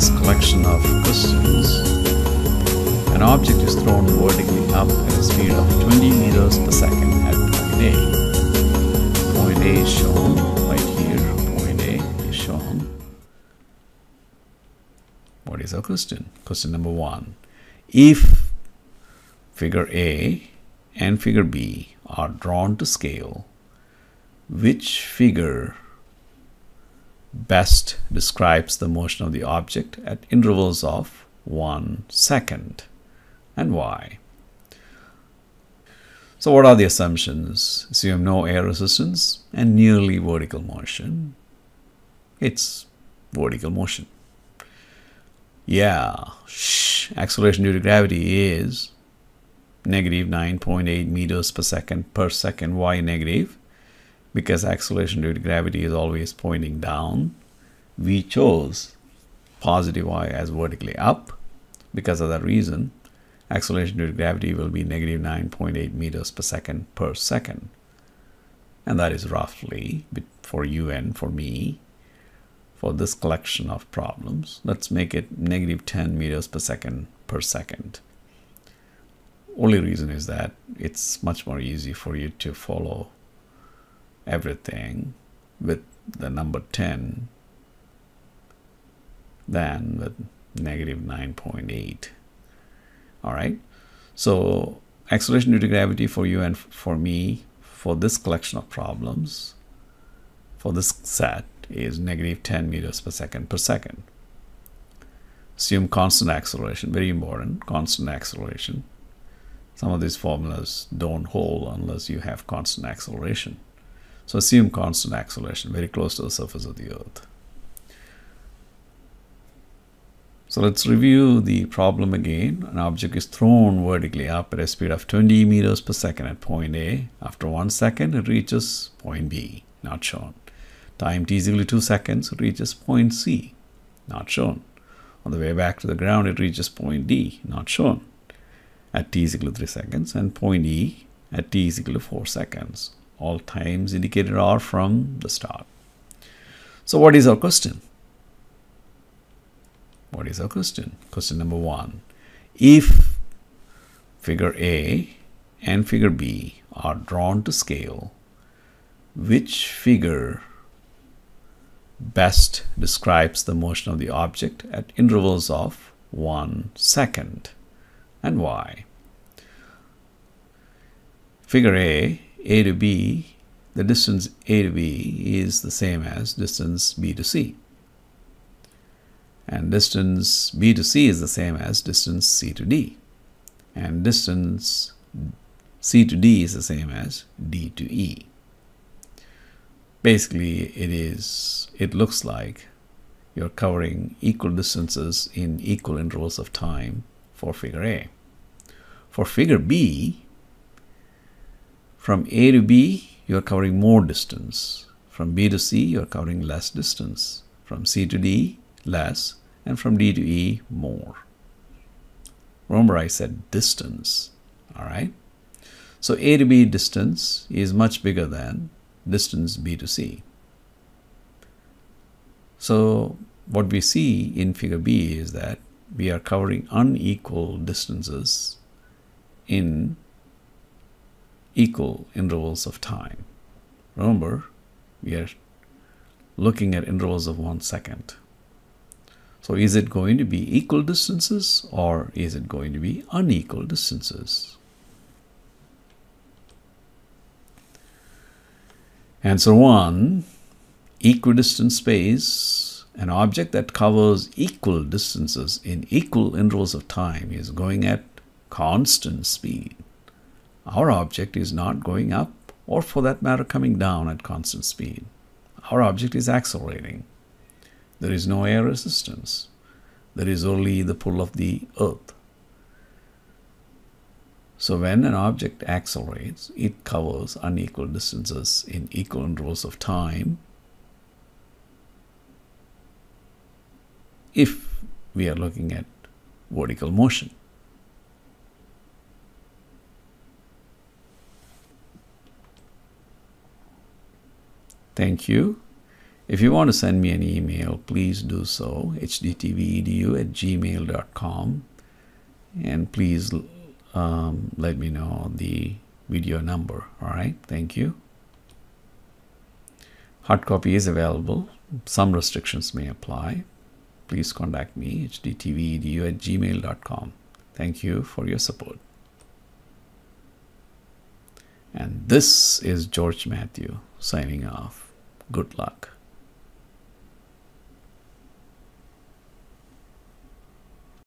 this collection of questions, an object is thrown vertically up at a speed of 20 meters per second at point A. Point A is shown right here. Point A is shown. What is our question? Question number 1. If figure A and figure B are drawn to scale, which figure best describes the motion of the object at intervals of 1 second, and why? So what are the assumptions? Assume no air resistance and nearly vertical motion. It's vertical motion. Yeah, acceleration due to gravity is negative 9.8 meters per second. Why negative? Because acceleration due to gravity is always pointing down. We chose positive y as vertically up because of that reason. Acceleration due to gravity will be negative 9.8 meters per second. And that is roughly, for you and for me, for this collection of problems, let's make it negative 10 meters per second. Only reason is that it's much more easy for you to follow everything with the number 10 than with negative 9.8. All right, so acceleration due to gravity for you and for me for this collection of problems, for this set, is negative 10 meters per second. Assume constant acceleration, very important, constant acceleration. Some of these formulas don't hold unless you have constant acceleration. So assume constant acceleration, very close to the surface of the Earth. So let's review the problem again. An object is thrown vertically up at a speed of 20 meters per second at point A. After 1 second, it reaches point B, not shown. Time t is equal to 2 seconds, it reaches point C, not shown. On the way back to the ground, it reaches point D, not shown. At t is equal to 3 seconds, and point E at t is equal to 4 seconds. All times indicated are from the start. So what is our question? What is our question? Question number 1. If figure A and figure B are drawn to scale, which figure best describes the motion of the object at intervals of 1 second, and why? Figure A to B, the distance A to B is the same as distance B to C. And distance B to C is the same as distance C to D. And distance C to D is the same as D to E. Basically, it looks like you're covering equal distances in equal intervals of time for figure A. For figure B, from A to B, you're covering more distance. From B to C, you're covering less distance. From C to D, less. And from D to E, more. Remember, I said distance. All right? So A to B distance is much bigger than distance B to C. So what we see in figure B is that we are covering unequal distances in equal intervals of time. Remember, we are looking at intervals of 1 second. So is it going to be equal distances or is it going to be unequal distances? Answer 1, equidistant space, an object that covers equal distances in equal intervals of time is going at constant speed. Our object is not going up or, for that matter, coming down at constant speed. Our object is accelerating. There is no air resistance. There is only the pull of the Earth. So when an object accelerates, it covers unequal distances in equal intervals of time. If we are looking at vertical motion. Thank you. If you want to send me an email, please do so, hdtvedu@gmail.com. And please let me know the video number. All right. Thank you. Hard copy is available. Some restrictions may apply. Please contact me, hdtvedu@gmail.com. Thank you for your support. And this is George Mathew signing off. Good luck.